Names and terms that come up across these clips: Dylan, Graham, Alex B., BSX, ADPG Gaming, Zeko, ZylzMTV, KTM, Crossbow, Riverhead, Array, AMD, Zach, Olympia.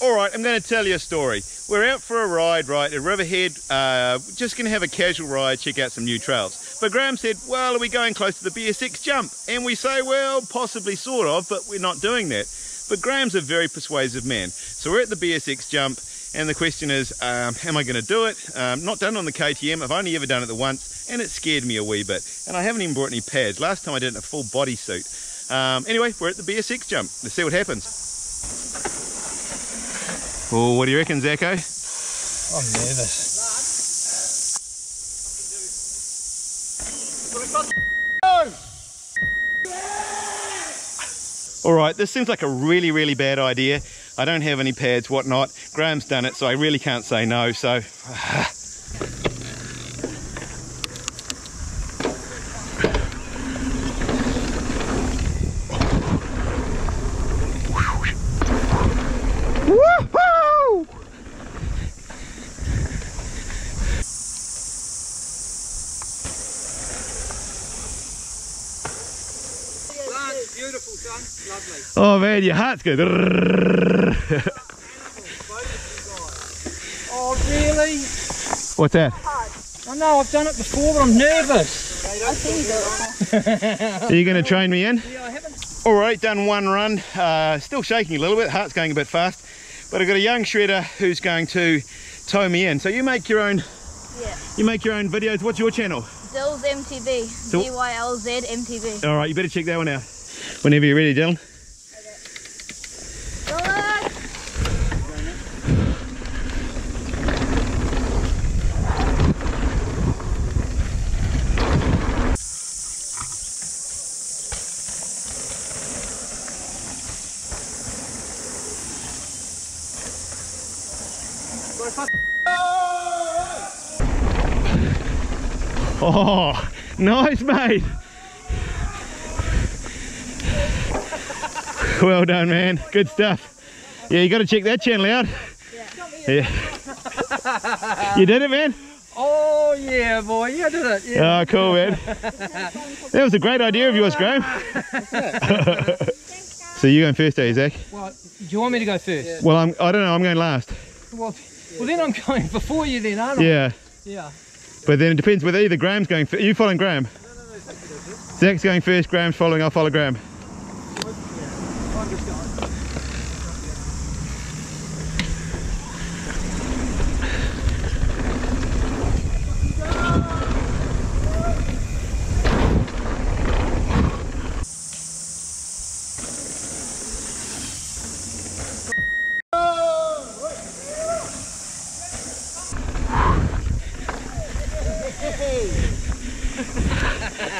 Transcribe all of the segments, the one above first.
All right, I'm going to tell you a story. We're out for a ride, right, at Riverhead. Just going to have a casual ride, check out some new trails. But Graham said, well, are we going close to the BSX jump? And we say, well, possibly, sort of, but we're not doing that. But Graham's a very persuasive man. So we're at the BSX jump, and the question is, am I going to do it? Not done on the KTM. I've only ever done it the once, and it scared me a wee bit. And I haven't even brought any pads. Last time I did it in a full bodysuit. Anyway, we're at the BSX jump. Let's see what happens. Oh, what do you reckon, Zeko? I'm nervous. All right, this seems like a really, really bad idea. I don't have any pads, whatnot. Graham's done it, so I really can't say no, so... Beautiful, son. Lovely. Oh man, your heart's good. Oh really? What's that? I know, I've done it before, but I'm nervous. I think. Are you going to train me in? Yeah, I haven't. All right, done one run. Still shaking a little bit. Heart's going a bit fast, but I've got a young shredder who's going to tow me in. So you make your own. Yeah. You make your own videos. What's your channel? ZylzMTV. ZylzMTV. All right, you better check that one out. Whenever you're ready, Dylan. Oh, nice, mate. Well done, man. Good stuff. Yeah, you got to check that channel out. Yeah. You did it, man? Oh, yeah, boy. You did it. Yeah. Oh, cool, man. That was a great idea of yours, Graham. So you're going first, eh, Zach? Well, do you want me to go first? Yeah. Well, I don't know. I'm going last. Well, then I'm going before you then, aren't I? Yeah. Yeah. But then it depends whether either Graham's going first. Are you following Graham? No. Zach's going first. Graham's following. I'll follow Graham.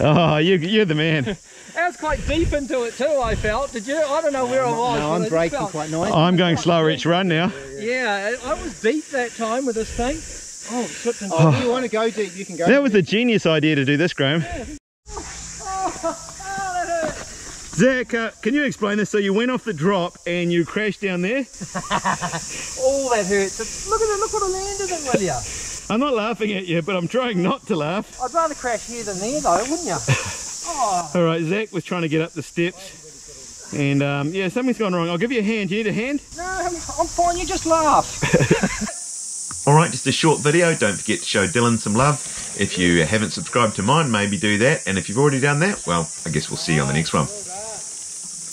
Oh, you're the man. I was quite deep into it too, I felt. Did you? I don't know where I was. No, I'm braking quite nice. I'm going slower each run now. Yeah, I was deep that time with this thing. Oh, slipped into it. If you want to go deep, you can go deep. That was a genius idea to do this, Graham. Yeah. Oh, that hurt. Zach, can you explain this? So you went off the drop and you crashed down there? Oh, that hurts. Look at it, look what I landed in, will ya? I'm not laughing at you, but I'm trying not to laugh. I'd rather crash here than there though, wouldn't you? Oh. All right, Zach was trying to get up the steps. And yeah, something's gone wrong. I'll give you a hand. Do you need a hand? No, I'm fine. You just laugh. All right, just a short video. Don't forget to show Dylan some love. If you haven't subscribed to mine, maybe do that. And if you've already done that, well, I guess we'll see you on the next one.